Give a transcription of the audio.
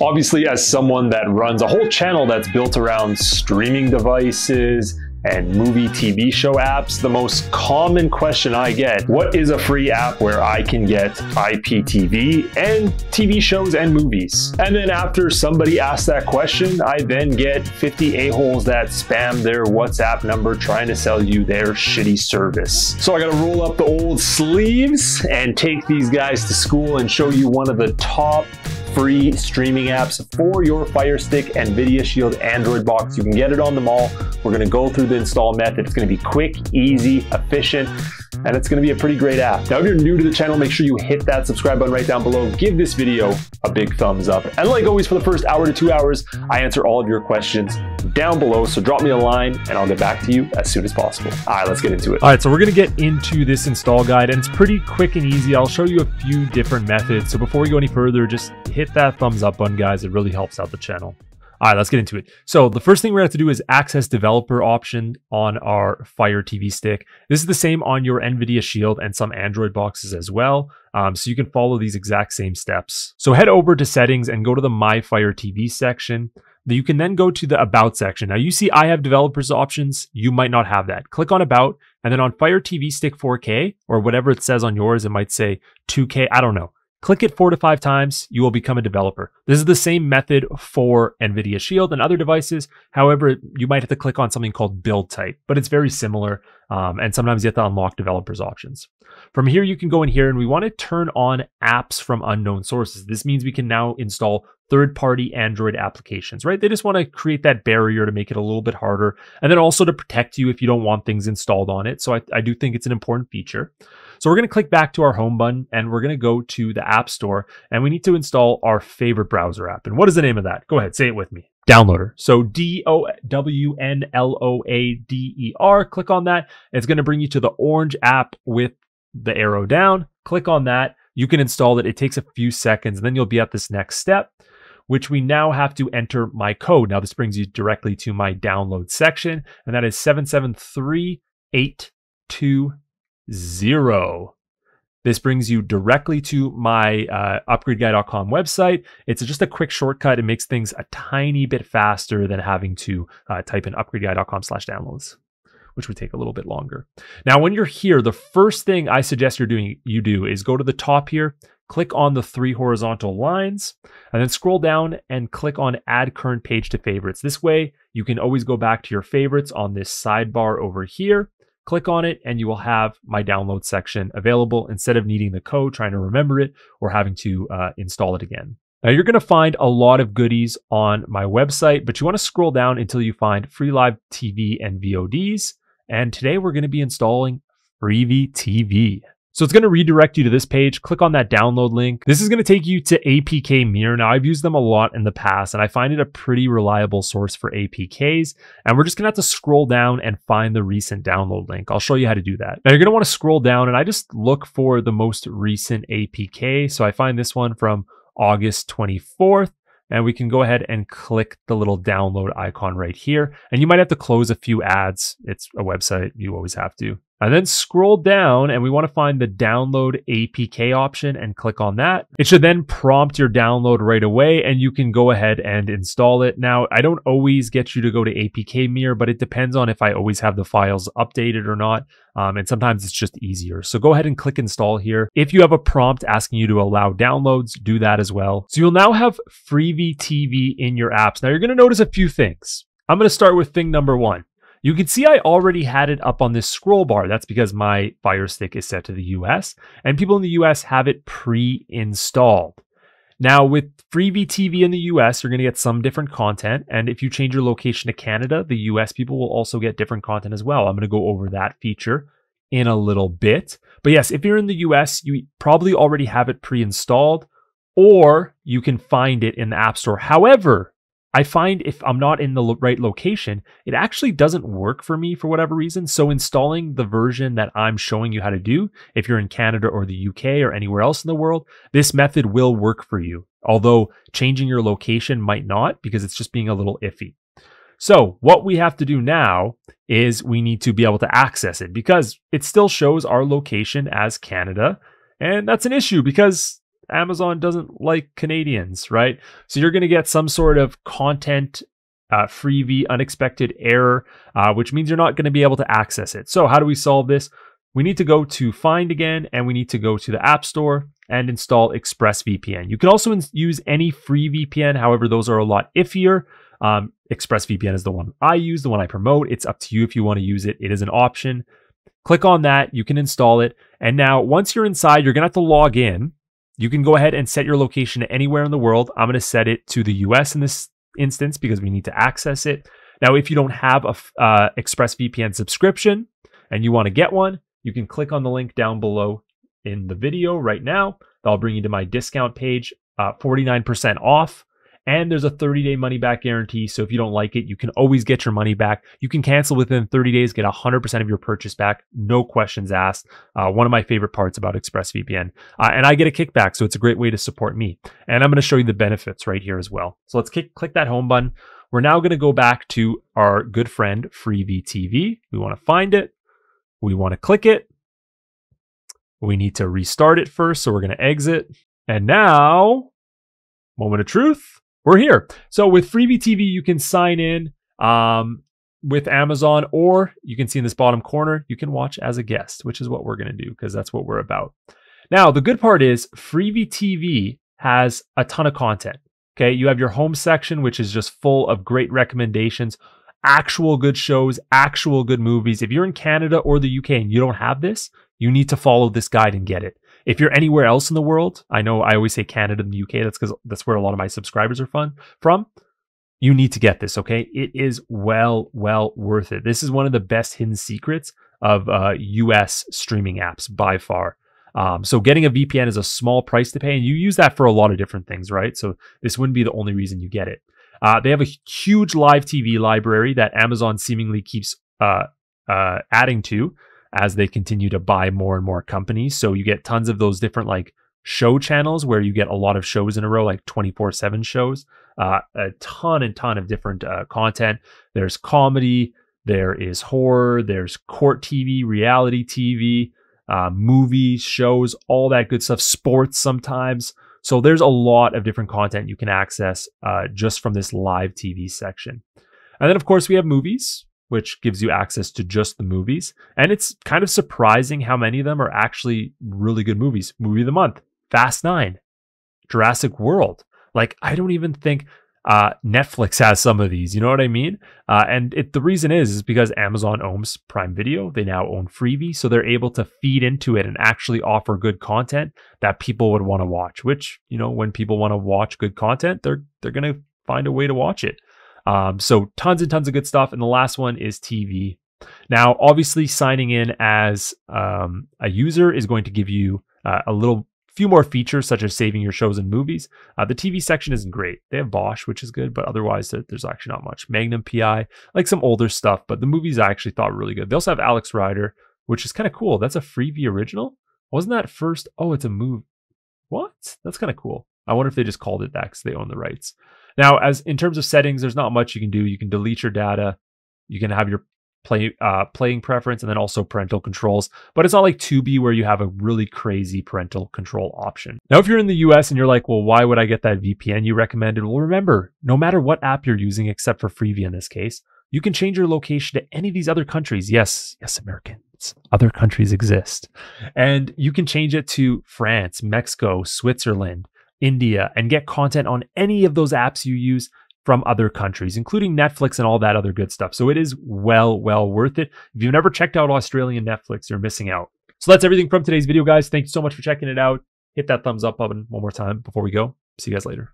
Obviously, as someone that runs a whole channel that's built around streaming devices and movie TV show apps, the most common question I get, what is a free app where I can get IPTV and TV shows and movies? And then after somebody asks that question, I then get 50 a-holes that spam their WhatsApp number trying to sell you their shitty service. So I gotta roll up the old sleeves and take these guys to school and show you one of the top free streaming apps for your Fire Stick, Nvidia Shield, Android box. You can get it on them all. We're gonna go through the install method. It's gonna be quick, easy, efficient, and it's gonna be a pretty great app. Now, if you're new to the channel, make sure you hit that subscribe button right down below. Give this video a big thumbs up. And like always, for the first hour to 2 hours, I answer all of your questions down below. So drop me a line and I'll get back to you as soon as possible. All right, let's get into it. All right, so we're gonna get into this install guide and it's pretty quick and easy. I'll show you a few different methods. So before we go any further, just hit that thumbs up button, guys. It really helps out the channel. All right, let's get into it. So the first thing we're gonna have to do is access developer option on our Fire TV Stick. This is the same on your Nvidia Shield and some Android boxes as well. So you can follow these exact same steps. So head over to settings and go to the My Fire TV section. You can then go to the About section. Now you see I have developers options. You might not have that. Click on About, and then on Fire TV Stick 4K or whatever it says on yours, it might say 2K, I don't know. Click it 4 to 5 times, you will become a developer. This is the same method for Nvidia Shield and other devices. However, you might have to click on something called build type, but it's very similar. And sometimes you have to unlock developers options. From here, you can go in here and we want to turn on apps from unknown sources. This means we can now install third-party Android applications, right? They just want to create that barrier to make it a little bit harder. And then also to protect you if you don't want things installed on it. So I do think it's an important feature. So we're going to click back to our home button and we're going to go to the App Store and we need to install our favorite browser app. And what is the name of that? Go ahead, say it with me. Downloader. So D-O-W-N-L-O-A-D-E-R. Click on that. It's going to bring you to the orange app with the arrow down. Click on that. You can install it. It takes a few seconds and then you'll be at this next step, which we now have to enter my code. Now this brings you directly to my download section, and that is 773820. This brings you directly to my upgradeguy.com website. It's just a quick shortcut. It makes things a tiny bit faster than having to type in upgradeguy.com/downloads, which would take a little bit longer. Now, when you're here, the first thing I suggest you do is go to the top here, click on the three horizontal lines, and then scroll down and click on Add Current Page to Favorites. This way, you can always go back to your favorites on this sidebar over here. Click on it and you will have my download section available instead of needing the code, trying to remember it, or having to install it again. Now you're gonna find a lot of goodies on my website, but you wanna scroll down until you find free live TV and VODs. And today we're gonna be installing Freevee TV. So it's gonna redirect you to this page. Click on that download link. This is gonna take you to APK Mirror. Now I've used them a lot in the past and I find it a pretty reliable source for APKs. And we're just gonna have to scroll down and find the recent download link. I'll show you how to do that. Now you're gonna wanna scroll down and I just look for the most recent APK. So I find this one from August 24th. And we can go ahead and click the little download icon right here. And you might have to close a few ads. It's a website, you always have to. And then scroll down and we want to find the download APK option and click on that. It should then prompt your download right away and you can go ahead and install it. Now, I don't always get you to go to APK Mirror, but it depends on if I always have the files updated or not. And sometimes it's just easier. So go ahead and click install here. If you have a prompt asking you to allow downloads, do that as well. So you'll now have Freevee TV in your apps. Now you're going to notice a few things. I'm going to start with thing number one. You can see I already had it up on this scroll bar. That's because my Fire Stick is set to the US and people in the US have it pre-installed. Now with Freevee TV in the US, you're gonna get some different content. And if you change your location to Canada, the US people will also get different content as well. I'm gonna go over that feature in a little bit. But yes, if you're in the US, you probably already have it pre-installed or you can find it in the App Store. However, I find if I'm not in the right location, it actually doesn't work for me for whatever reason. So installing the version that I'm showing you how to do, if you're in Canada or the UK or anywhere else in the world, this method will work for you. Although changing your location might not because it's just being a little iffy. So what we have to do now is we need to be able to access it because it still shows our location as Canada. And that's an issue because Amazon doesn't like Canadians, right? So you're going to get some sort of content freebie unexpected error, which means you're not going to be able to access it. So how do we solve this? We need to go to Find again, and we need to go to the App Store and install ExpressVPN. You can also use any free VPN. However, those are a lot iffier. ExpressVPN is the one I use, the one I promote. It's up to you if you want to use it. It is an option. Click on that. You can install it. And now once you're inside, you're going to have to log in. You can go ahead and set your location to anywhere in the world. I'm going to set it to the US in this instance because we need to access it. Now, if you don't have a ExpressVPN subscription and you want to get one, you can click on the link down below in the video right now. That'll bring you to my discount page, 49% off. And there's a 30-day money-back guarantee. So if you don't like it, you can always get your money back. You can cancel within 30 days, get 100% of your purchase back, no questions asked. One of my favorite parts about ExpressVPN. And I get a kickback, so it's a great way to support me. And I'm going to show you the benefits right here as well. So let's click that home button. We're now going to go back to our good friend, Freevee TV. We want to find it. We want to click it. We need to restart it first, so we're going to exit. And now, moment of truth. We're here. So with Freevee TV, you can sign in with Amazon, or you can see in this bottom corner, you can watch as a guest, which is what we're going to do because that's what we're about. Now, the good part is Freevee TV has a ton of content. Okay, you have your home section, which is just full of great recommendations, actual good shows, actual good movies. If you're in Canada or the UK and you don't have this, you need to follow this guide and get it. If you're anywhere else in the world, I know I always say Canada and the UK, that's because that's where a lot of my subscribers are from. You need to get this, okay? It is well worth it. This is one of the best hidden secrets of US streaming apps by far. So getting a VPN is a small price to pay, and you use that for a lot of different things, right? So this wouldn't be the only reason you get it. They have a huge live TV library that Amazon seemingly keeps adding to as they continue to buy more and more companies. So you get tons of those different like show channels where you get a lot of shows in a row, like 24/7 shows, a ton and ton of different content. There's comedy, there is horror, there's court TV, reality TV, movies, shows, all that good stuff, sports sometimes. So there's a lot of different content you can access just from this live TV section. And then of course we have movies, which gives you access to just the movies. And it's kind of surprising how many of them are actually really good movies. Movie of the month, Fast 9, Jurassic World. Like I don't even think Netflix has some of these, you know what I mean? And the reason is because Amazon owns Prime Video. They now own Freevee, so they're able to feed into it and actually offer good content that people would want to watch, which, you know, when people want to watch good content, they're going to find a way to watch it. So tons and tons of good stuff. And the last one is TV. Now, obviously signing in as a user is going to give you a little few more features such as saving your shows and movies. The TV section isn't great. They have Bosch, which is good, but otherwise there's actually not much. Magnum PI, like some older stuff, but the movies I actually thought were really good. They also have Alex Rider, which is kind of cool. That's a Freevee original. Wasn't that first? Oh, it's a movie. What? That's kind of cool. I wonder if they just called it that because they own the rights. Now, as in terms of settings, there's not much you can do. You can delete your data. You can have your playing preference and then also parental controls, but it's not like Tubi where you have a really crazy parental control option. Now, if you're in the US and you're like, well, why would I get that VPN you recommended? Well, remember, no matter what app you're using, except for Freevee in this case, you can change your location to any of these other countries. Yes, Americans, other countries exist. And you can change it to France, Mexico, Switzerland, India, and get content on any of those apps you use from other countries, including Netflix and all that other good stuff. So it is well worth it. If you've never checked out Australian Netflix, you're missing out. So that's everything from today's video, guys. Thank you so much for checking it out. Hit that thumbs up button one more time before we go. See you guys later.